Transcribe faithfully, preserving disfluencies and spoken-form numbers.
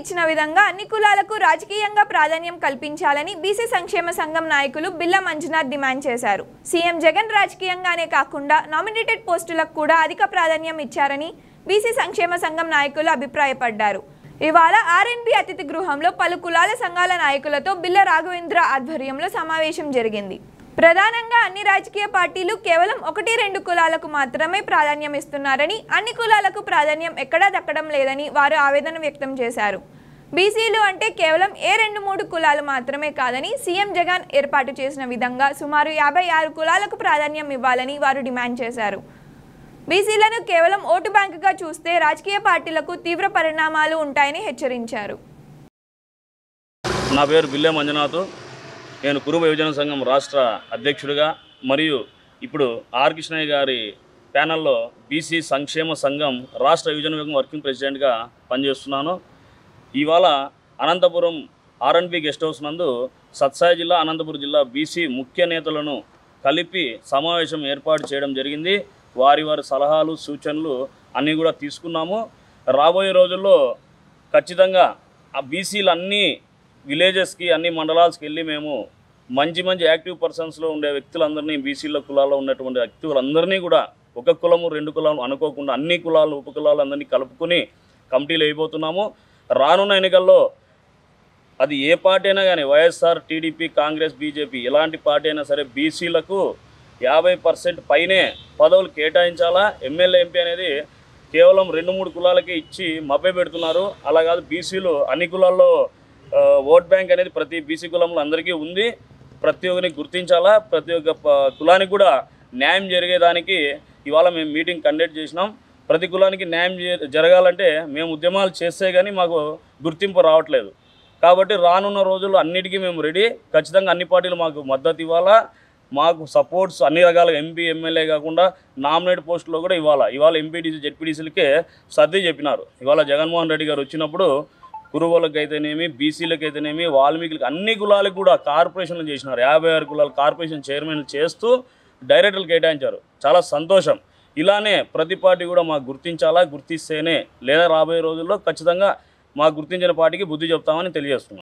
ఇచ్చిన విధంగా అన్ని కులాలకు రాజకీయంగా ప్రాధాన్యం కల్పించాలని బీసీ సంక్షేమ సంఘం నాయకులు బిల్ల మంజునాథ్ డిమాండ్ చేశారు. సీఎం జగన్ రాజకీయంగానే కాకుండా నామినేటెడ్ పోస్టులకు కూడా అధిక ప్రాధాన్యం ఇచ్చారని బీసీ సంక్షేమ సంఘం నాయకులు అభిప్రాయపడ్డారు. ఇవాళ ఆర్ఎన్బి అతిథి గృహంలో పలు కులాల సంఘాల నాయకులతో బిల్ల రాఘవేంద్ర ఆధ్వర్యంలో సమావేశం జరిగింది. ప్రధానంగా అన్ని రాజకీయ పార్టీలు కేవలం ఒకటి రెండు కులాలకు మాత్రమే ప్రాధాన్యం ఇస్తున్నారని, అన్ని కులాలకు ప్రాధాన్యం ఎక్కడా దక్కడం లేదని వారు ఆవేదన వ్యక్తం చేశారు. బీసీలు అంటే కేవలం ఏ రెండు మూడు కులాలు మాత్రమే కాదని, సీఎం జగన్ ఏర్పాటు చేసిన విధంగా సుమారు యాభై ఆరు కులాలకు ప్రాధాన్యం ఇవ్వాలని వారు డిమాండ్ చేశారు. బీసీలను కేవలం ఓటు బ్యాంకుగా చూస్తే రాజకీయ పార్టీలకు తీవ్ర పరిణామాలు ఉంటాయని హెచ్చరించారు. నా పేరు బిల్ల మంజునాథ్. నేను కురుమ యువజన సంఘం రాష్ట్ర అధ్యక్షుడిగా మరియు ఇప్పుడు ఆర్ కృష్ణయ్య గారి ప్యానల్లో బీసీ సంక్షేమ సంఘం రాష్ట్ర యువజన విభాగం వర్కింగ్ ప్రెసిడెంట్గా పనిచేస్తున్నాను. ఇవాళ అనంతపురం ఆర్ఎన్బి గెస్ట్ హౌస్ నందు సత్సాయి జిల్లా అనంతపురం జిల్లా బీసీ ముఖ్య నేతలను కలిపి సమావేశం ఏర్పాటు చేయడం జరిగింది. వారి వారి సలహాలు సూచనలు అన్నీ కూడా తీసుకున్నాము. రాబోయే రోజుల్లో ఖచ్చితంగా ఆ బీసీలు అన్నీ విలేజెస్కి అన్ని మండలాల్స్కి వెళ్ళి మేము మంచి మంచి యాక్టివ్ పర్సన్స్లో ఉండే వ్యక్తులందరినీ, బీసీల కులాల్లో ఉన్నటువంటి వ్యక్తులందరినీ కూడా ఒక కులము రెండు కులాలు అనుకోకుండా అన్ని కులాలు ఉపకులాలు అందరినీ కలుపుకొని కమిటీలు అయిపోతున్నాము. రానున్న ఎన్నికల్లో అది ఏ పార్టీ అయినా కానీ, వైఎస్ఆర్, టీడీపీ, కాంగ్రెస్, బీజేపీ ఇలాంటి పార్టీ అయినా సరే బీసీలకు యాభై పర్సెంట్ పైనే పదవులు కేటాయించాలా. ఎమ్మెల్యే ఎంపీ అనేది కేవలం రెండు మూడు కులాలకే ఇచ్చి మభ్య పెడుతున్నారు. అలా కాదు, బీసీలు అన్ని కులాల్లో ఓట్ బ్యాంక్ అనేది ప్రతి బీసీ కులంలో అందరికీ ఉంది. ప్రతి ఒక్కరిని గుర్తించాలా, ప్రతి ఒక్క కులానికి కూడా న్యాయం జరిగేదానికి ఇవాళ మేము మీటింగ్ కండక్ట్ చేసినాం. ప్రతి కులానికి న్యాయం జరగాలంటే మేము ఉద్యమాలు చేస్తే కానీ మాకు గుర్తింపు రావట్లేదు. కాబట్టి రానున్న రోజుల్లో అన్నిటికీ మేము రెడీ. ఖచ్చితంగా అన్ని పార్టీలు మాకు మద్దతు ఇవ్వాలా, మాకు సపోర్ట్స్ అన్ని రకాలుగా ఎంపీ ఎమ్మెల్యే కాకుండా నామినేట్ పోస్టులో కూడా ఇవ్వాలి. ఇవాళ ఎంపీడీసీ జెడ్పీడీసీలకే సర్ది చెప్పినారు. ఇవాళ జగన్మోహన్ రెడ్డి గారు వచ్చినప్పుడు కురువులకైతేనేమి, బీసీలకైతేనేమి, వాల్మీకులకి అన్ని కులాలకు కూడా కార్పొరేషన్లు చేసినారు. యాభై ఆరు కులాలు కార్పొరేషన్ చైర్మన్లు చేస్తూ డైరెక్టర్లు కేటాయించారు. చాలా సంతోషం. ఇలానే ప్రతి పార్టీ కూడా మాకు గుర్తించాలా, గుర్తిస్తేనే లేదా రాబోయే రోజుల్లో ఖచ్చితంగా మాకు గుర్తించిన పార్టీకి బుద్ధి చెప్తామని తెలియజేస్తున్నాం.